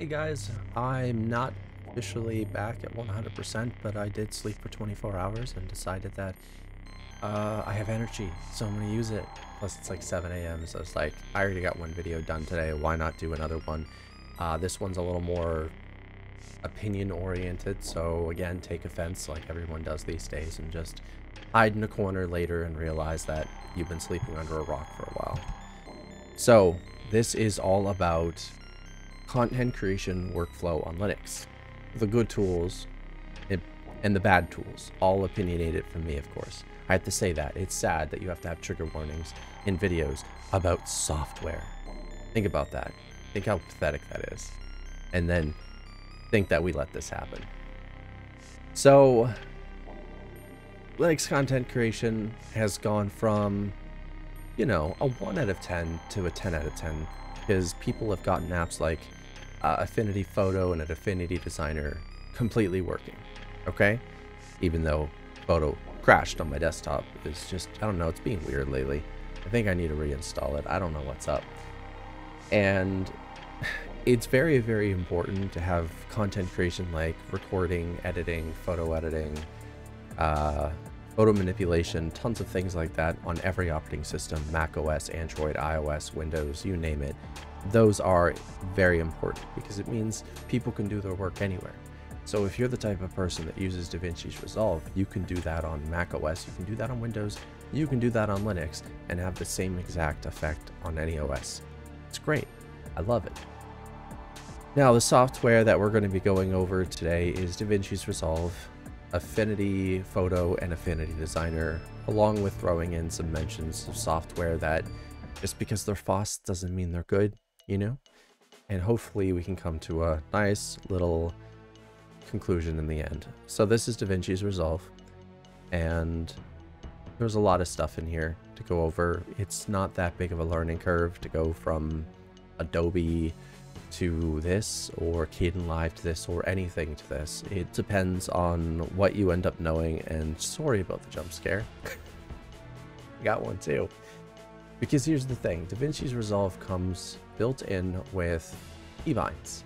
Hey guys, I'm not officially back at 100%, but I did sleep for 24 hours and decided that I have energy, so I'm gonna use it. Plus it's like 7 AM, so it's like, I already got one video done today, why not do another one? This one's a little more opinion oriented, so again, take offense like everyone does these days and just hide in a corner later and realize that you've been sleeping under a rock for a while. So this is all about content creation workflow on Linux. The good tools and the bad tools, all opinionated from me, of course. I have to say that. It's sad that you have to have trigger warnings in videos about software. Think about that. Think how pathetic that is. And then think that we let this happen. So Linux content creation has gone from, you know, a 1 out of 10 to a 10 out of 10 because people have gotten apps like Affinity Photo and an Affinity Designer completely working, okay? Even though Photo crashed on my desktop. It's just, I don't know, it's being weird lately. I think I need to reinstall it. I don't know what's up. And it's very, very important to have content creation like recording, editing, photo manipulation, tons of things like that on every operating system, Mac OS, Android, iOS, Windows, you name it. Those are very important because it means people can do their work anywhere. So if you're the type of person that uses DaVinci Resolve, you can do that on Mac OS, you can do that on Windows, you can do that on Linux and have the same exact effect on any OS. It's great. I love it. Now, the software that we're going to be going over today is DaVinci Resolve, Affinity Photo, and Affinity Designer, along with throwing in some mentions of software that just because they're FOSS doesn't mean they're good, you know? And hopefully we can come to a nice little conclusion in the end. So this is DaVinci Resolve, and there's a lot of stuff in here to go over. It's not that big of a learning curve to go from Adobe to this or Kdenlive to this or anything to this. It depends on what you end up knowing, and sorry about the jump scare. Got one too. Because here's the thing, DaVinci Resolve comes built in with keybinds,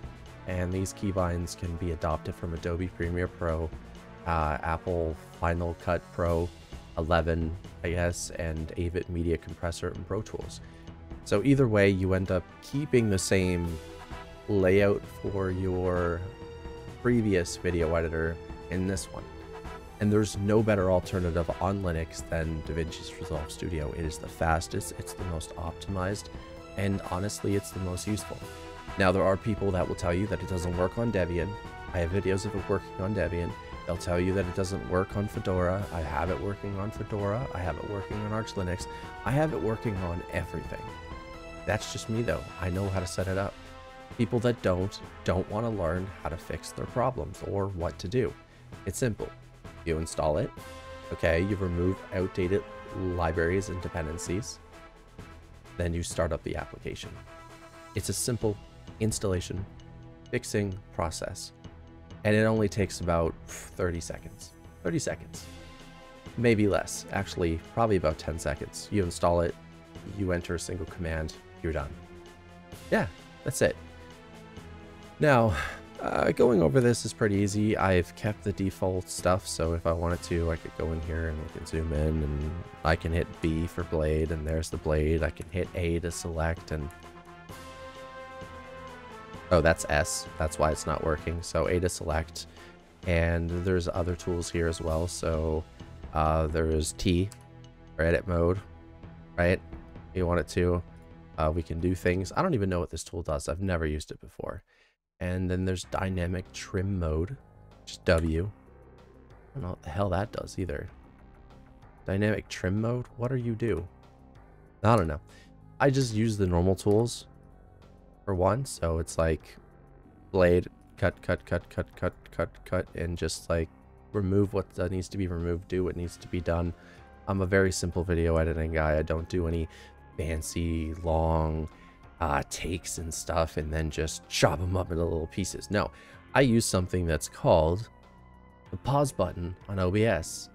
and these keybinds can be adopted from Adobe Premiere Pro, Apple Final Cut Pro 11, I guess, and Avid Media Composer and Pro Tools. So either way, you end up keeping the same layout for your previous video editor in this one. And there's no better alternative on Linux than DaVinci Resolve Studio. It is the fastest, it's the most optimized, and honestly, it's the most useful. Now, there are people that will tell you that it doesn't work on Debian. I have videos of it working on Debian. They'll tell you that it doesn't work on Fedora. I have it working on Fedora. I have it working on Arch Linux. I have it working on everything. That's just me, though. I know how to set it up. People that don't want to learn how to fix their problems or what to do. It's simple. You install it, okay, you remove outdated libraries and dependencies, then you start up the application. It's a simple installation, fixing process, and it only takes about 30 seconds, maybe less, actually probably about 10 seconds. You install it, you enter a single command, you're done. Yeah, that's it. Now, going over this is pretty easy. I've kept the default stuff, so if I wanted to, I could go in here and we can zoom in, and I can hit B for blade, and there's the blade. I can hit A to select, and oh, that's S. That's why it's not working. So A to select, and there's other tools here as well. So there's T for edit mode, right? If you want it to, we can do things. I don't even know what this tool does. I've never used it before. And then there's dynamic trim mode, which is W. I don't know what the hell that does either. Dynamic trim mode? What do you do? I don't know. I just use the normal tools for one. So it's like blade, cut, and just like remove what needs to be removed, do what needs to be done. I'm a very simple video editing guy. I don't do any fancy, long takes and stuff and then just chop them up into little pieces. No, I use something that's called the pause button on OBS.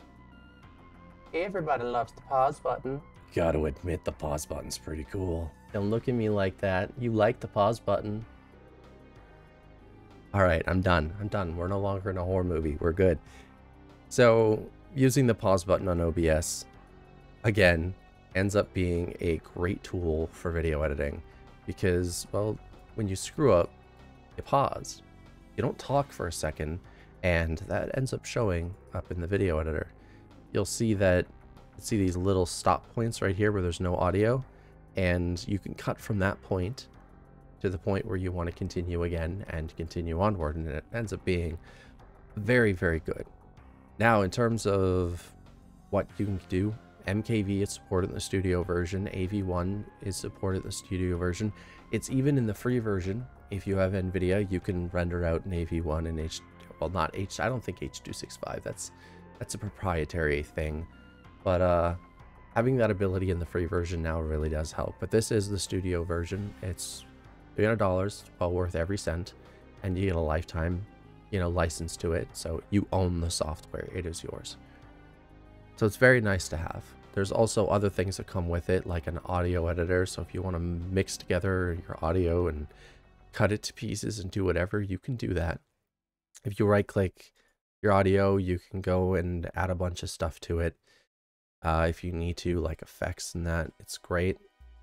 Everybody loves the pause button. Gotta admit, the pause button's pretty cool. Don't look at me like that. You like the pause button. All right, I'm done. I'm done. We're no longer in a horror movie. We're good. So using the pause button on OBS, again, ends up being a great tool for video editing because, well, when you screw up, you pause. You don't talk for a second, and that ends up showing up in the video editor. You'll see that, see these little stop points right here where there's no audio, and you can cut from that point to the point where you want to continue again and continue onward, and it ends up being very, very good. Now, in terms of what you can do, MKV is supported in the studio version, AV1 is supported in the studio version. It's even in the free version. If you have Nvidia, you can render out an AV1 and I don't think H265, that's a proprietary thing. But having that ability in the free version now really does help. But this is the studio version. It's $300, well worth every cent, and you get a lifetime, license to it. So you own the software, it is yours. So it's very nice to have. There's also other things that come with it, like an audio editor. So if you want to mix together your audio and cut it to pieces and do whatever, you can do that. If you right click your audio, you can go and add a bunch of stuff to it. If you need to, like effects and that, it's great.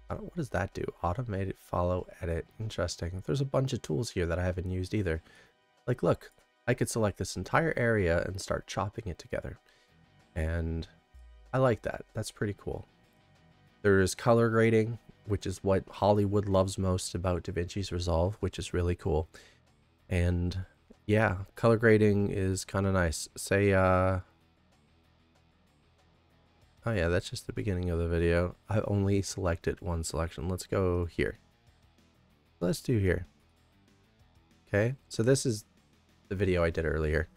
What does that do? Automate it, follow, edit. Interesting. There's a bunch of tools here that I haven't used either. Like, look, I could select this entire area and start chopping it together. And I like that. That's pretty cool. There is color grading, which is what Hollywood loves most about DaVinci's Resolve, which is really cool. And yeah, color grading is kind of nice. Say, oh yeah, that's just the beginning of the video. I only selected one selection. Let's go here. Let's do here. Okay, so this is the video I did earlier.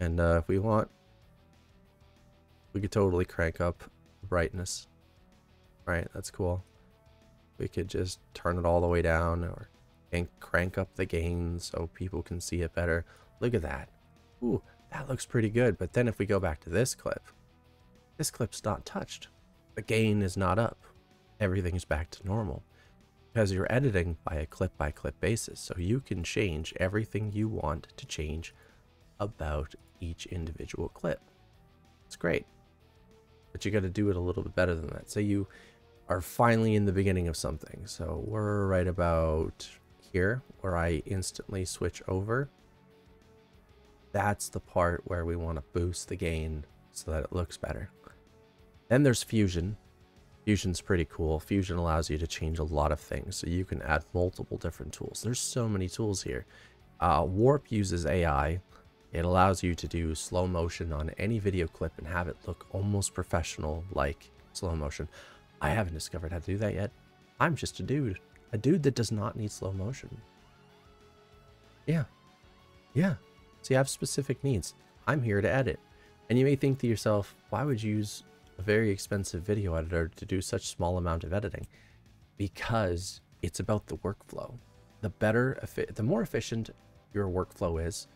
And if we want, we could totally crank up the brightness. All right, that's cool. We could just turn it all the way down and crank up the gain so people can see it better. Look at that. Ooh, that looks pretty good. But then if we go back to this clip, this clip's not touched. The gain is not up. Everything is back to normal because you're editing by a clip-by-clip basis. So you can change everything you want to change about each individual clip. It's great, but you got to do it a little bit better than that. So you are finally in the beginning of something. So we're right about here where I instantly switch over. That's the part where we want to boost the gain so that it looks better. Then there's Fusion. Fusion's pretty cool. Fusion allows you to change a lot of things, so you can add multiple different tools. There's so many tools here. Warp uses AI. It allows you to do slow motion on any video clip and have it look almost professional, like slow motion. I haven't discovered how to do that yet. I'm just a dude that does not need slow motion. Yeah. Yeah. So you have specific needs. I'm here to edit. And you may think to yourself, why would you use a very expensive video editor to do such small amount of editing? Because it's about the workflow. The more efficient your workflow is,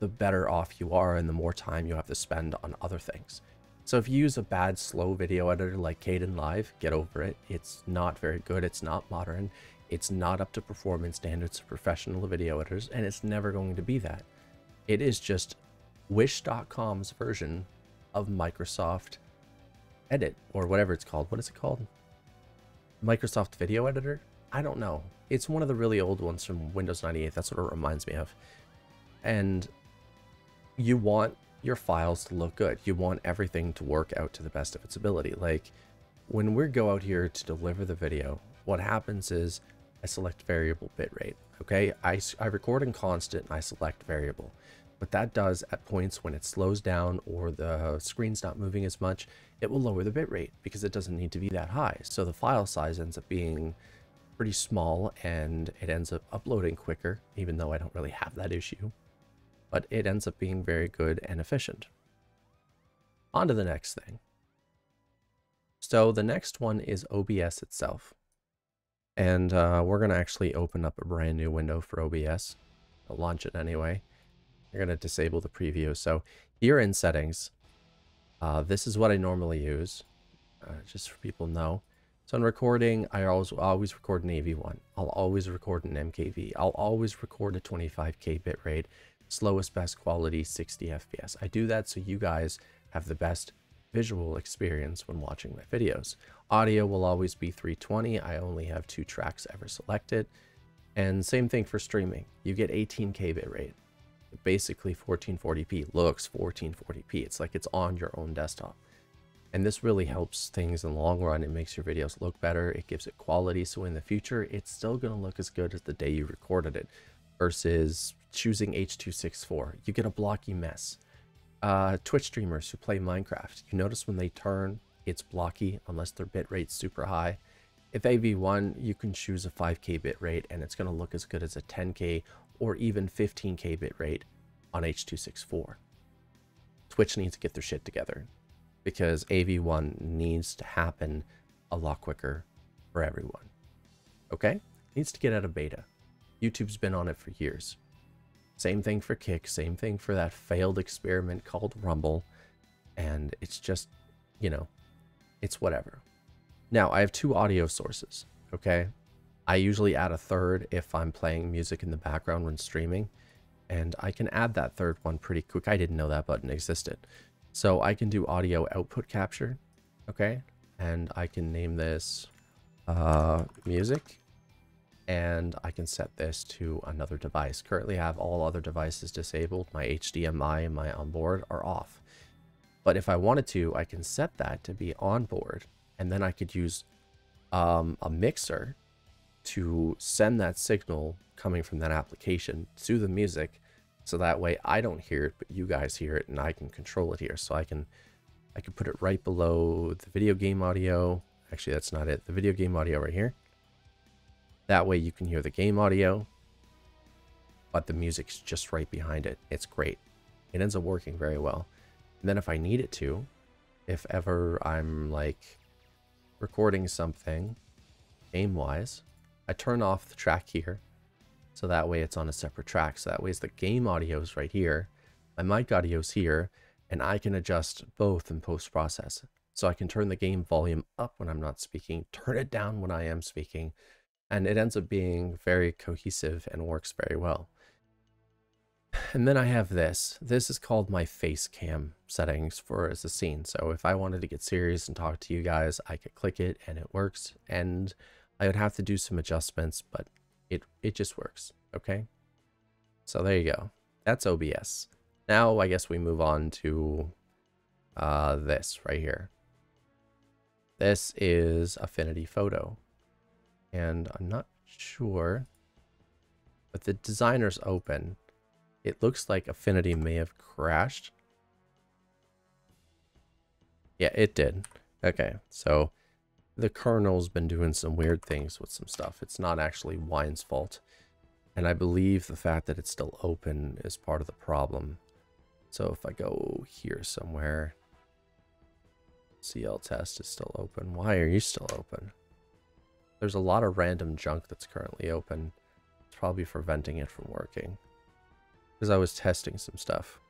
the better off you are and the more time you have to spend on other things. So if you use a bad slow video editor like Kdenlive, get over it. It's not very good. It's not modern. It's not up to performance standards of professional video editors, and it's never going to be that. It is just Wish.com's version of Microsoft Edit, or whatever it's called. What is it called? Microsoft Video Editor? I don't know. It's one of the really old ones from Windows 98. That's what it reminds me of. And you want your files to look good. You want everything to work out to the best of its ability. Like when we go out here to deliver the video, what happens is I select variable bitrate. Okay, I record in constant and I select variable. What that does at points when it slows down or the screen's not moving as much, it will lower the bitrate because it doesn't need to be that high. So the file size ends up being pretty small and it ends up uploading quicker, even though I don't really have that issue. But it ends up being very good and efficient. On to the next thing. So the next one is OBS itself. And we're going to actually open up a brand new window for OBS. I'll launch it anyway. You're going to disable the preview. So here in settings, this is what I normally use, just for people to know. So I'm recording, I always record an AV1. I'll always record an MKV. I'll always record a 25K bit rate, slowest best quality, 60 FPS. I do that so you guys have the best visual experience when watching my videos. Audio will always be 320. I only have 2 tracks ever selected. And same thing for streaming. You get 18K bit rate. Basically 1440p looks 1440p. It's like it's on your own desktop. And this really helps things in the long run. It makes your videos look better. It gives it quality. So in the future, it's still going to look as good as the day you recorded it versus choosing H264. You get a blocky mess. Twitch streamers who play Minecraft, you notice when they turn, it's blocky unless their bitrate's super high. If AV1, you can choose a 5K bitrate and it's going to look as good as a 10K or even 15K bitrate on H264. Twitch needs to get their shit together, because AV1 needs to happen a lot quicker for everyone. Okay? It needs to get out of beta. YouTube's been on it for years. Same thing for Kick, same thing for that failed experiment called Rumble, and it's just, you know, it's whatever. Now, I have 2 audio sources, okay? I usually add a 3rd if I'm playing music in the background when streaming, and I can add that 3rd one pretty quick. I didn't know that button existed. So I can do audio output capture, okay? And I can name this music, and I can set this to another device. Currently I have all other devices disabled. My HDMI and my onboard are off. But if I wanted to, I can set that to be onboard, and then I could use a mixer to send that signal coming from that application to the music. So that way I don't hear it, but you guys hear it, and I can control it here. So I can put it right below the video game audio. Actually, that's not it. The video game audio right here. That way you can hear the game audio, but the music's just right behind it. It's great. It ends up working very well. And then if I need it to, if ever I'm like recording something game-wise, I turn off the track here. So that way it's on a separate track. So that way it's the game audio is right here. My mic audio is here, and I can adjust both in post-process. So I can turn the game volume up when I'm not speaking, turn it down when I am speaking, and it ends up being very cohesive and works very well. And then I have this. This is called my face cam settings for as a scene. So if I wanted to get serious and talk to you guys, I could click it and it works. And I would have to do some adjustments, but it just works, okay? So there you go. That's OBS. Now I guess we move on to this right here. This is Affinity Photo. And I'm not sure, but the designer's open. It looks like Affinity may have crashed. Yeah, it did. Okay, so the kernel's been doing some weird things with some stuff. It's not actually Wine's fault. And I believe the fact that it's still open is part of the problem. So if I go here somewhere, CL test is still open. Why are you still open? There's a lot of random junk that's currently open. It's probably preventing it from working, because I was testing some stuff.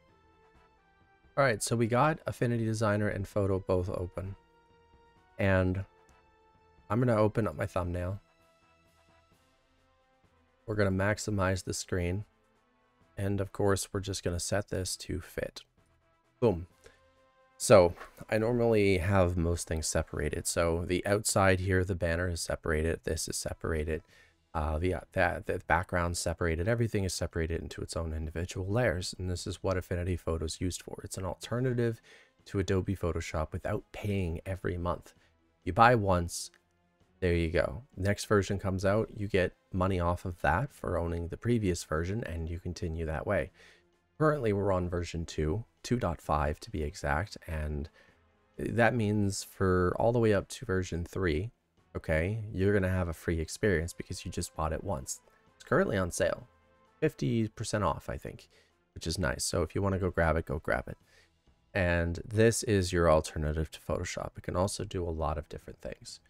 All right, so we got Affinity Designer and Photo both open. And I'm going to open up my thumbnail. We're going to maximize the screen. And of course, we're just going to set this to fit. Boom. So I normally have most things separated. So the outside here, the banner is separated. This is separated. The background separated. Everything is separated into its own individual layers. And this is what Affinity Photo is used for. It's an alternative to Adobe Photoshop without paying every month. You buy once. There you go. Next version comes out, you get money off of that for owning the previous version, and you continue that way. Currently, we're on version 2, 2.5 to be exact, and that means for all the way up to version 3, okay, you're going to have a free experience because you just bought it once. It's currently on sale, 50% off, I think, which is nice. So if you want to go grab it, go grab it. And this is your alternative to Photoshop. It can also do a lot of different things.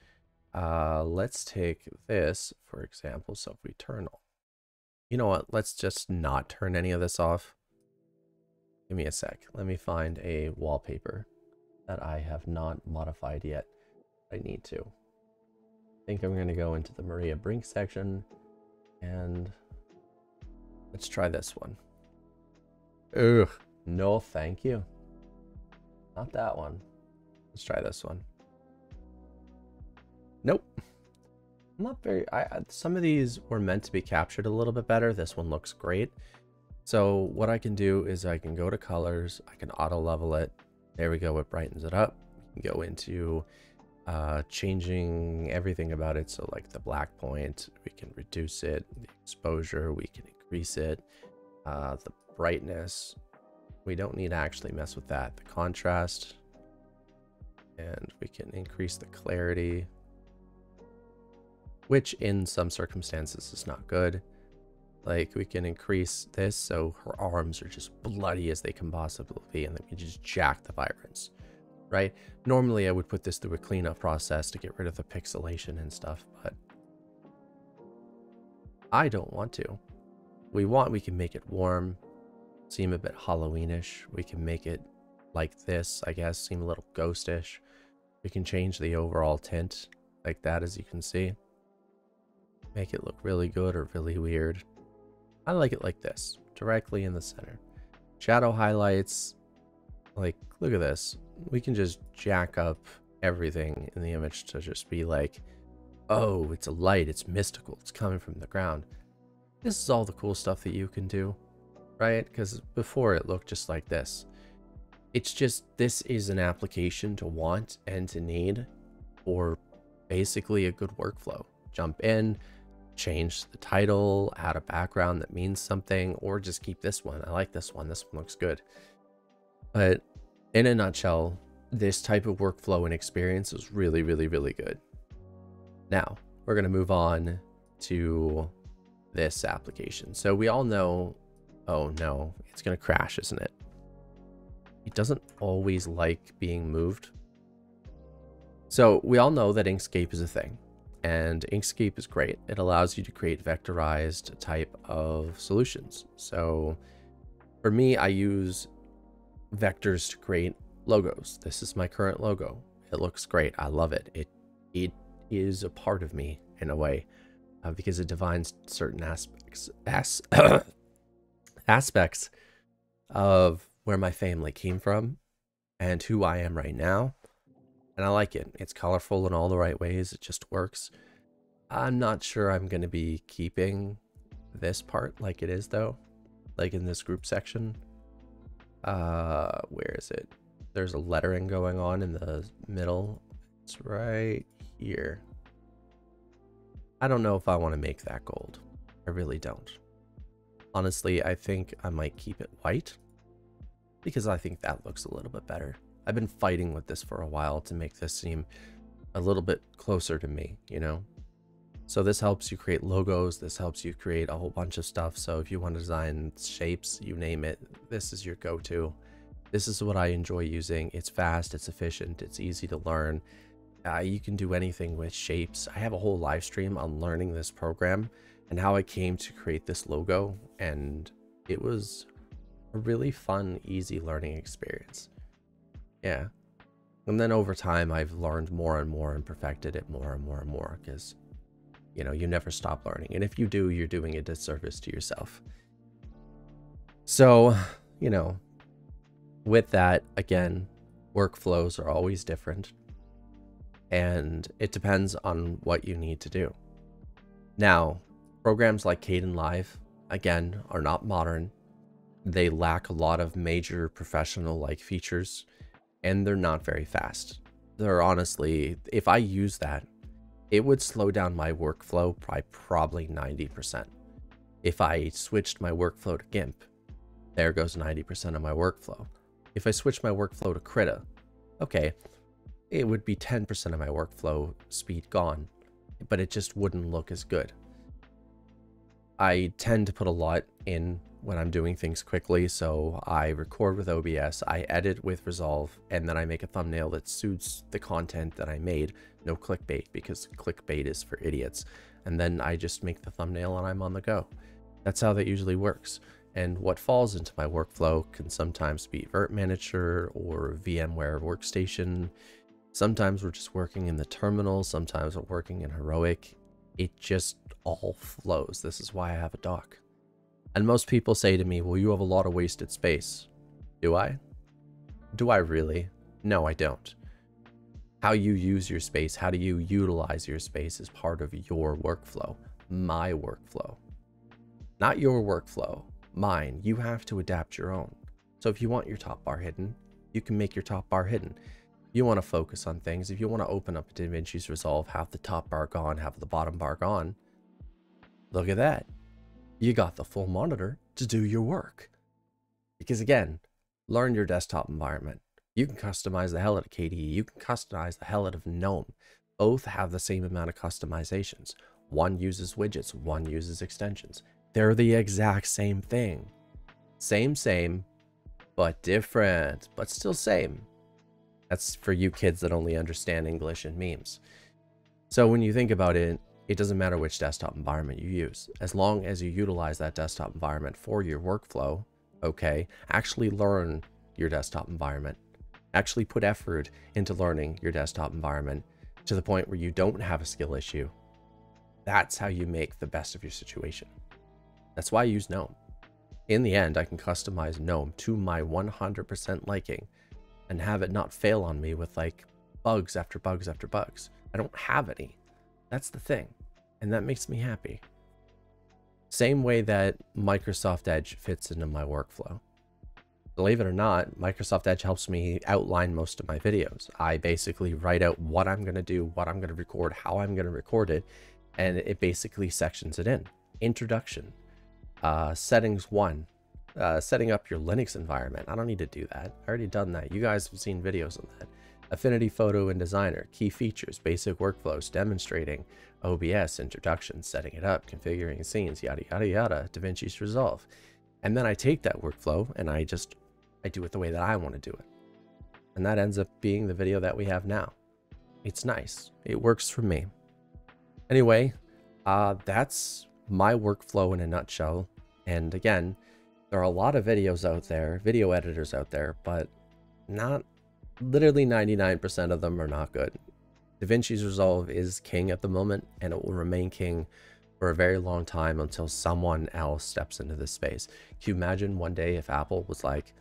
Let's take this, for example. So if we turn on, you know what, let's just not turn any of this off. Give me a sec. Let me find a wallpaper that I have not modified yet. I need to. I think I'm going to go into the Maria Brink section and let's try this one. Ugh, no thank you. Not that one. Let's try this one. Nope. I'm not very... some of these were meant to be captured a little bit better. This one looks great. So what I can do is I can go to colors. I can auto level it. There we go. It brightens it up. You can go into changing everything about it. So like the black point, we can reduce it. The exposure, we can increase it. The brightness, we don't need to actually mess with that. The contrast, and we can increase the clarity, which in some circumstances is not good. Like we can increase this so her arms are just bloody as they can possibly be, and then we just jack the vibrance, right? Normally I would put this through a cleanup process to get rid of the pixelation and stuff, but I don't want to. We can make it warm, seem a bit Halloweenish. We can make it like this, I guess, seem a little ghostish. We can change the overall tint like that, as you can see. Make it look really good or really weird. I like it like this, directly in the center. Shadow highlights, like, look at this. We can just jack up everything in the image to just be like, oh, it's a light, it's mystical, it's coming from the ground. This is all the cool stuff that you can do, right? Because before it looked just like this. It's just, this is an application to want and to need for basically a good workflow. Jump in, change the title, add a background that means something, or just keep this one. I like this one. This one looks good. But in a nutshell, this type of workflow and experience is really, really, really good. Now, we're going to move on to this application. So we all know, oh no, it's going to crash, isn't it? It doesn't always like being moved. So we all know that Inkscape is a thing, and Inkscape is great. It allows you to create vectorized type of solutions. So for me, I use vectors to create logos. This is my current logo. It looks great. I love it. It is a part of me in a way, because it defines certain aspects of where my family came from and who I am right now. And I like it. It's colorful in all the right ways. It just works. I'm not sure I'm going to be keeping this part like it is though. Like in this group section. Where is it? There's a lettering going on in the middle. It's right here. I don't know if I want to make that gold. I really don't. Honestly, I think I might keep it white, because I think that looks a little bit better. I've been fighting with this for a while to make this seem a little bit closer to me, you know? So this helps you create logos. This helps you create a whole bunch of stuff. So if you want to design shapes, you name it, this is your go-to. This is what I enjoy using. It's fast, it's efficient, it's easy to learn. You can do anything with shapes. I have a whole live stream on learning this program and how I came to create this logo. And it was a really fun, easy learning experience. Yeah. And then over time, I've learned more and more and perfected it more and more and more, because, you know, you never stop learning. And if you do, you're doing a disservice to yourself. So, you know, with that, again, workflows are always different, and it depends on what you need to do. Now, programs like Kdenlive, again, are not modern. They lack a lot of major professional-like features. And they're not very fast. They're honestly, if I use that, it would slow down my workflow by probably 90%. If I switched my workflow to GIMP, there goes 90% of my workflow. If I switched my workflow to Krita, okay, it would be 10% of my workflow speed gone, but it just wouldn't look as good. I tend to put a lot in when I'm doing things quickly. So I record with OBS, I edit with Resolve, and then I make a thumbnail that suits the content that I made. No clickbait, because clickbait is for idiots. And then I just make the thumbnail and I'm on the go. That's how that usually works. And what falls into my workflow can sometimes be Virt Manager or VMware workstation, Sometimes we're just working in the terminal. Sometimes we're working in Heroic. It just all flows. This is why I have a dock. And most people say to me, well, you have a lot of wasted space. Do I? Do I really? No, I don't. How you use your space, how do you utilize your space is part of your workflow, my workflow. Not your workflow, mine. You have to adapt your own. So if you want your top bar hidden, you can make your top bar hidden. You want to focus on things. If you want to open up DaVinci's Resolve, have the top bar gone, have the bottom bar gone. Look at that. You got the full monitor to do your work. Because again, learn your desktop environment. You can customize the hell out of KDE. You can customize the hell out of GNOME. Both have the same amount of customizations. One uses widgets, one uses extensions. They're the exact same thing. Same, but different, but still same. That's for you kids that only understand English and memes. So when you think about it, it doesn't matter which desktop environment you use. As long as you utilize that desktop environment for your workflow, okay, actually learn your desktop environment. Actually put effort into learning your desktop environment to the point where you don't have a skill issue. That's how you make the best of your situation. That's why I use GNOME. In the end, I can customize GNOME to my 100% liking and have it not fail on me with like bugs after bugs after bugs. I don't have any. That's the thing. And that makes me happy. Same way that Microsoft Edge fits into my workflow. Believe it or not, Microsoft Edge helps me outline most of my videos. I basically write out what I'm going to do, what I'm going to record, how I'm going to record it, and it basically sections it in. Introduction, settings one, setting up your Linux environment. I don't need to do that. I already done that. You guys have seen videos on that. Affinity Photo and Designer, key features, basic workflows, demonstrating, OBS, introduction, setting it up, configuring scenes, yada, yada, yada, DaVinci's Resolve. And then I take that workflow and I do it the way that I want to do it. And that ends up being the video that we have now. It's nice. It works for me. Anyway, that's my workflow in a nutshell. And again, there are a lot of videos out there, video editors out there, but not literally 99% of them are not good. DaVinci's Resolve is king at the moment, and it will remain king for a very long time until someone else steps into this space. Can you imagine one day if Apple was like,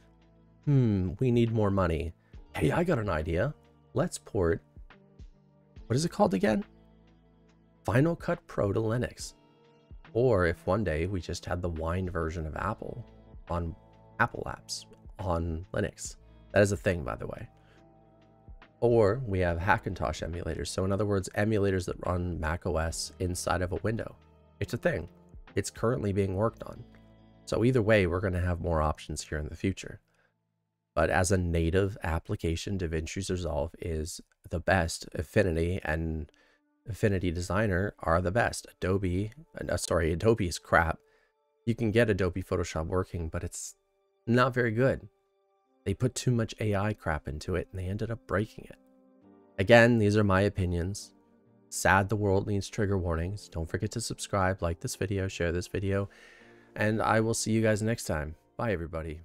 we need more money. Hey, I got an idea. Let's port, what is it called again? Final Cut Pro to Linux. Or if one day we just had the Wine version of Apple on Apple apps on Linux. That is a thing, by the way. Or we have Hackintosh emulators. So in other words, emulators that run macOS inside of a window. It's a thing. It's currently being worked on. So either way, we're going to have more options here in the future. But as a native application, DaVinci's Resolve is the best. Affinity and Affinity Designer are the best. Adobe is crap. You can get Adobe Photoshop working, but it's not very good. They put too much AI crap into it and they ended up breaking it. Again, these are my opinions. Sad the world needs trigger warnings. Don't forget to subscribe, like this video, share this video, and I will see you guys next time. Bye, everybody.